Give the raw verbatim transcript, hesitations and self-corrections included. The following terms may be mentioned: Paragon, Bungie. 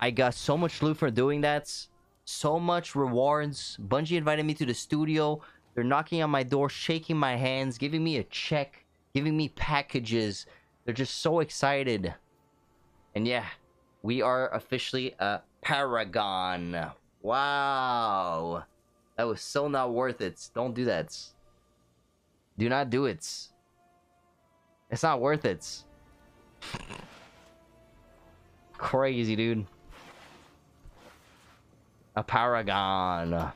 I got so much loot for doing that, so much rewards. Bungie invited me to the studio. They're knocking on my door, shaking my hands, giving me a check, giving me packages. They're just so excited. And yeah, we are officially a Paragon. Wow. That was so not worth it. Don't do that. Do not do it. It's not worth it. Crazy, dude. A Paragon.